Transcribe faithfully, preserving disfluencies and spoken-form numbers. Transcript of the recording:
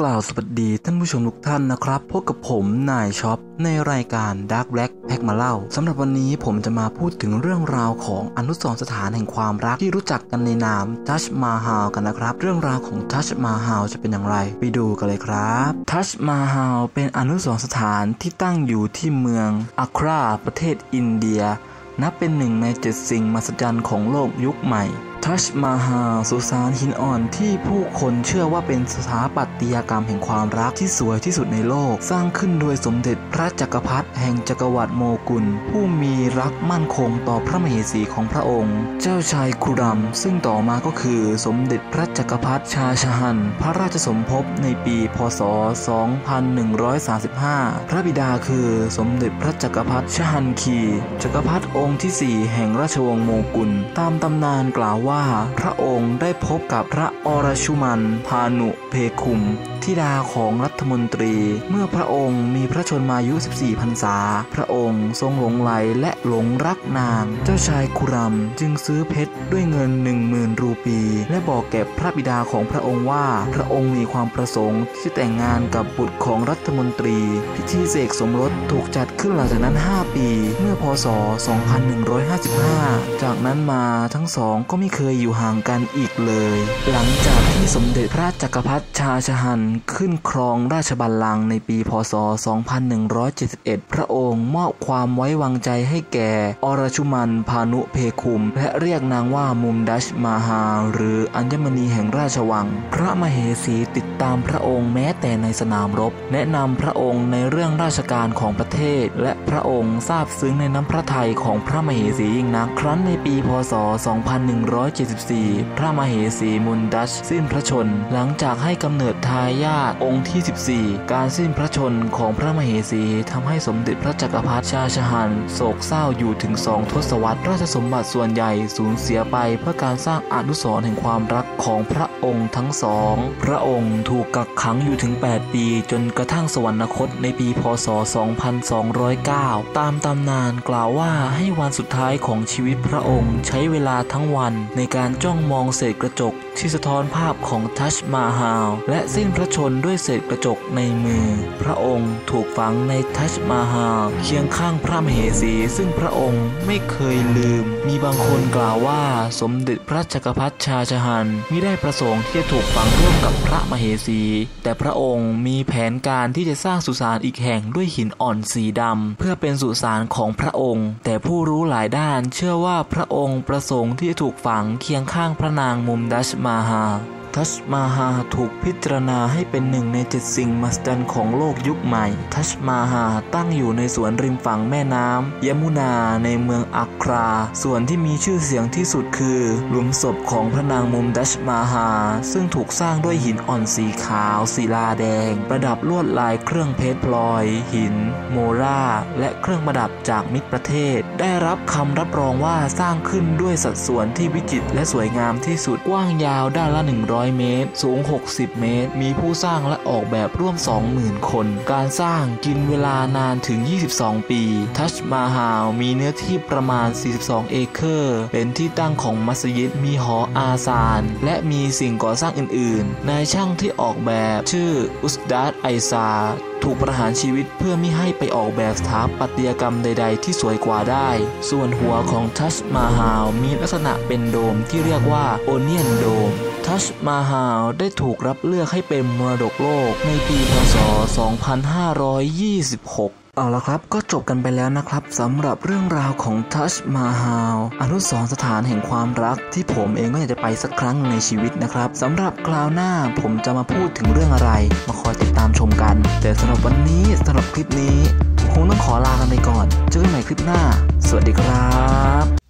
กล่าวสวัสดีท่านผู้ชมทุกท่านนะครับพบกับผมนายช็อปในรายการ Dark Black แพ็กมาเล่าสำหรับวันนี้ผมจะมาพูดถึงเรื่องราวของอนุสรณ์สถานแห่งความรักที่รู้จักกันในนามทัชมาฮาลกันนะครับเรื่องราวของทัชมาฮาลจะเป็นอย่างไรไปดูกันเลยครับทัชมาฮาลเป็นอนุสรณ์สถานที่ตั้งอยู่ที่เมืองอัคราประเทศอินเดียนับเป็นหนึ่งในเจ็ดสิ่งมหัศจรรย์ของโลกยุคใหม่ทัชมาฮาลสุสานหินอ่อนที่ผู้คนเชื่อว่าเป็นสถาปัตยกรรมแห่งความรักที่สวยที่สุดในโลกสร้างขึ้นโดยสมเด็จพระจักรพรรดิแห่งจักรวรรดิโมกุลผู้มีรักมั่นคงต่อพระมเหสีของพระองค์เจ้าชายคุรัมซึ่งต่อมาก็คือสมเด็จพระจักรพรรดิชาชหันพระราชสมภพในปีพศสองพันหนึ่งร้อยสามสิบห้าพระบิดาคือสมเด็จพระจักรพรรดิชหันคีจักรพรรดิองค์ที่สี่แห่งราชวงศ์โมกุลตามตำนานกล่าวว่าพระองค์ได้พบกับพระอรชุมันพานุเพคุมธิดาของรัฐมนตรีเมื่อพระองค์มีพระชนมายุสิบสี่พรรษาพระองค์ทรงหลงใหลและหลงรักนางเจ้าชายคุรัมจึงซื้อเพชรด้วยเงิน หนึ่งหมื่น รูปีและบอกแก่พระบิดาของพระองค์ว่าพระองค์มีความประสงค์ที่จะแต่งงานกับบุตรของรัฐมนตรีพิธีเสกสมรสถูกจัดขึ้นหลังจากนั้นห้าปีเมื่อพศสองพันหนึ่งร้อยห้าสิบห้าจากนั้นมาทั้งสองก็ไม่เคยอยู่ห่างกันอีกเลยหลังจากที่สมเด็จพระจักรพรรดิชาชหันขึ้นครองราชบัลลังก์ในปีพศสองพันหนึ่งร้อยเจ็ดสิบเอ็ดพระองค์มอบความไว้วางใจให้แก่อรชุมันพานุเพคุมและเรียกนางว่ามุมดัชมาฮาหรืออัญมณีแห่งราชวังพระมเหสีติดตามพระองค์แม้แต่ในสนามรบแนะนำพระองค์ในเรื่องราชการของประเทศและพระองค์ซาบซึ้งในน้ำพระทัยของพระมเหสียิ่งนักครั้นในปีพศสองพันหนึ่งร้อยเจ็ดสิบสี่พระมเหสีมุนดัชสิ้นพระชนม์หลังจากให้กำเนิดทายญาติองค์ที่สิบสี่การสิ้นพระชนม์ของพระมเหสีทำให้สมเด็จพระจักรพรรดิชาชหันโศกเศร้าอยู่ถึงสองทศวรรษราชสมบัติส่วนใหญ่สูญเสียไปเพื่อการสร้างอนุสรณ์แห่งความรักของพระองค์ทั้งสองพระองค์ถูกกักขังอยู่ถึงแปดปีจนกระทั่งสวรรคตในปีพศสองพันสองร้อยเก้าตามตำนานกล่าวว่าให้วันสุดท้ายของชีวิตพระองค์ใช้เวลาทั้งวันในการจ้องมองเศษกระจกที่สะท้อนภาพของทัชมาฮาลและสิ้นพระชนม์ด้วยเศษกระจกในมือพระองค์ถูกฝังในทัชมาฮาลเคียงข้างพระมเหสีซึ่งพระองค์ไม่เคยลืมมีบางคนกล่าวว่าสมเด็จพระจักรพรรดิชาชหันมิได้ประสงค์ที่จะถูกฝังร่วมกับพระมเหสีแต่พระองค์มีแผนการที่จะสร้างสุสานอีกแห่งด้วยหินอ่อนสีดำเพื่อเป็นสุสานของพระองค์แต่ผู้รู้หลายด้านเชื่อว่าพระองค์ประสงค์ที่จะถูกฝังเคียงข้างพระนางมุมดัชมาฮาทัชมาฮาถูกพิจารณาให้เป็นหนึ่งในเจ็ดสิ่งมหัศจรรย์ของโลกยุคใหม่ทัชมาฮาตั้งอยู่ในสวนริมฝั่งแม่น้ำยมุนาในเมืองอัคราส่วนที่มีชื่อเสียงที่สุดคือหลุมศพของพระนางมุมดัชมาฮาซึ่งถูกสร้างด้วยหินอ่อนสีขาวศิลาแดงประดับลวดลายเครื่องเพชรพลอยหินโมราและเครื่องประดับจากมิตรประเทศได้รับคำรับรองว่าสร้างขึ้นด้วยสัดส่วนที่วิจิตรและสวยงามที่สุดกว้างยาวด้านละหนึ่งร้อยเมตรสูงหกสิบเมตรมีผู้สร้างและออกแบบร่วม สองหมื่น คนการสร้างกินเวลานานถึงยี่สิบสองปีทัชมาฮาลมีเนื้อที่ประมาณสี่สิบสองเอเคอร์เป็นที่ตั้งของมัสยิดมีหออาซานและมีสิ่งก่อสร้างอื่นๆนายช่างที่ออกแบบชื่ออุสดาดไอซาถูกประหารชีวิตเพื่อไม่ให้ไปออกแบบสถาปัตยกรรมใดๆที่สวยกว่าได้ส่วนหัวของทัชมาฮาลมีลักษณะเป็นโดมที่เรียกว่าโอเนียนโดมทัชมาฮาลได้ถูกรับเลือกให้เป็นมรดกโลกในปีพศสองพันห้าร้อยยี่สิบหกเอาละครับก็จบกันไปแล้วนะครับสำหรับเรื่องราวของทัชมาฮาลอนุสรณ์สถานแห่งความรักที่ผมเองก็อยากจะไปสักครั้งในชีวิตนะครับสำหรับคราวหน้าผมจะมาพูดถึงเรื่องอะไรมาคอยติดตามชมกันแต่สำหรับวันนี้สำหรับคลิปนี้คงต้องขอลากันไปก่อนเจอกันใหม่คลิปหน้าสวัสดีครับ